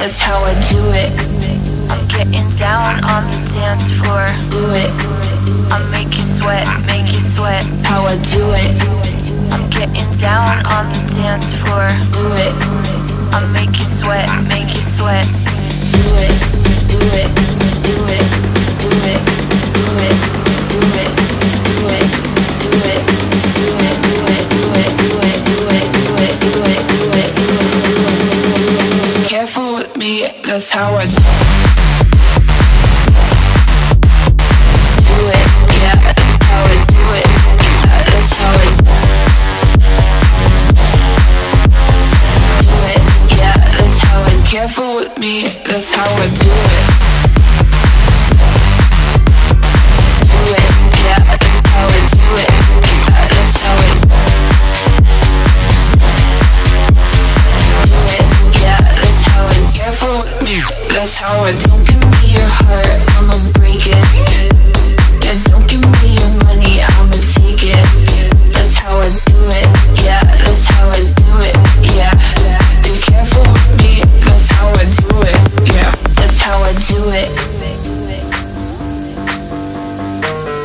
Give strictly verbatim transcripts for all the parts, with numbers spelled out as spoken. that's how I do it. I'm getting down on the dance floor. Do it. I'm making sweat, make you sweat. How I do it. I'm getting down on the dance floor. Do it. I'm making sweat, make you sweat. Do it, do it, do it, do it, do it, do it, do it, do it, do it, do it, do it, do it, do it, do it, do it, do it, do it, do it. Careful with me, that's how I do it. Yeah, that's how I do it. Yeah, that's how I do it. Yeah, that's how I. Careful with me, that's how I do it. Do it. Yeah, that's how I do it. Yeah, that's how I do it. Yeah, that's how I. Careful with me, that's how I. Don't give me your heart, I'ma break it. Yeah, don't give me your money, I'ma take it. That's how I do it. Yeah, that's how I do it. Yeah, be careful with me. That's how I do it. Yeah, that's how I do it.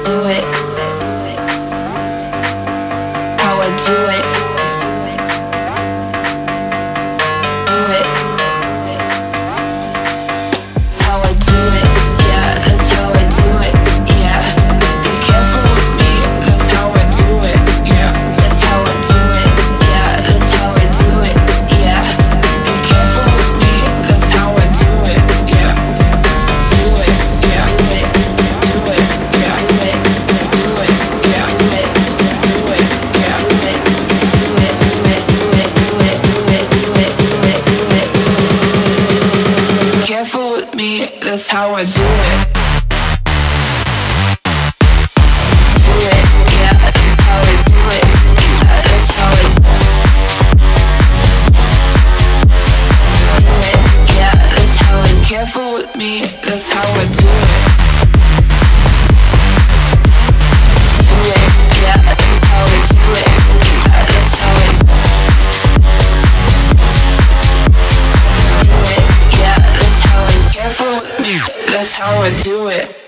Do it. How I do it. Do it. How I do it. Yeah, that's how I do it. That's how I do it. Do it, yeah, that's how I do it. Yeah, that's how I do it. Yeah, that's how I. Careful with me, that's how I do it. Do it, yeah, that's how I do it. Yeah, that's how I do it. Yeah, that's how I. Careful with me. That's how I do it.